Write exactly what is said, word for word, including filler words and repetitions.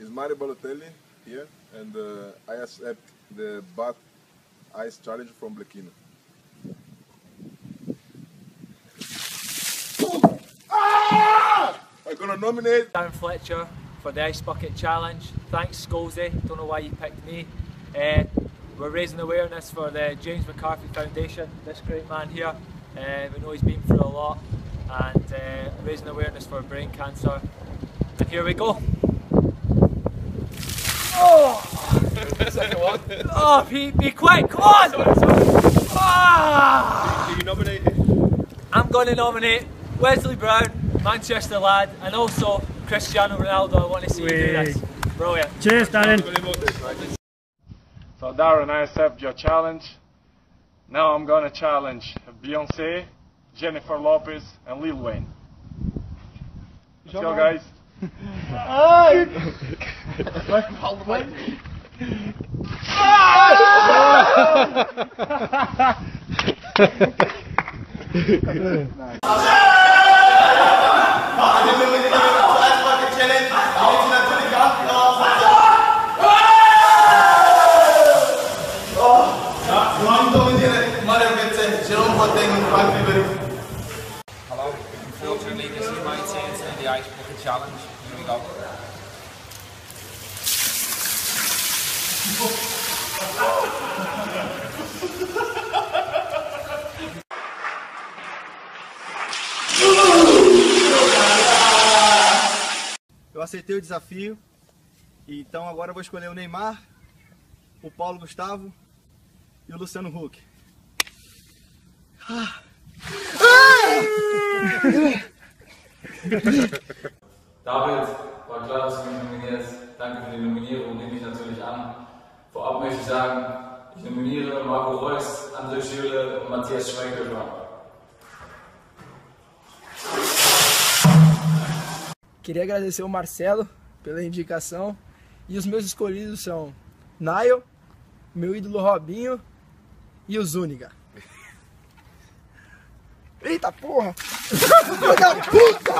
is Mario Balotelli here, and uh, I accept the bat ice challenge from Blekina. Ah! I'm gonna nominate Darren Fletcher for the ice bucket challenge. Thanks, Scholesy. Don't know why you picked me. Uh, we're raising awareness for the James McCarthy Foundation. This great man here, uh, we know he's been through a lot, and uh, raising awareness for brain cancer. And here we go. Oh! Second one. Oh, be, be quick, come on! Sorry, sorry. Ah! Do you nominate him? I'm going to nominate Wesley Brown, Manchester lad, and also Cristiano Ronaldo. I want to see Wee. you do this. Brilliant. Cheers, Darren. So Darren, I accept your challenge. Now I'm going to challenge Beyoncé, Jennifer Lopez, and Lil Wayne. Let's go, guys. Ai! Vai Paulo, vai! Hello, unfortunately this is my chance in the ice bucket challenge. Here we go. Eu aceitei o desafio, então agora eu vou escolher o Neymar, o Paulo Gustavo e o Luciano Huck. Ah. David, war klar, dass du mich nominierst. Danke für die Nominierung, nehme ich natürlich an. Vorab möchte ich sagen, ich nominiere Marco Reus, André Júlio und Matheus Schweiger. Queria agradecer o Marcelo pela indicação. E os meus escolhidos são Nayo, meu ídolo Robinho e o Zúniga. Eita porra! Filho da puta!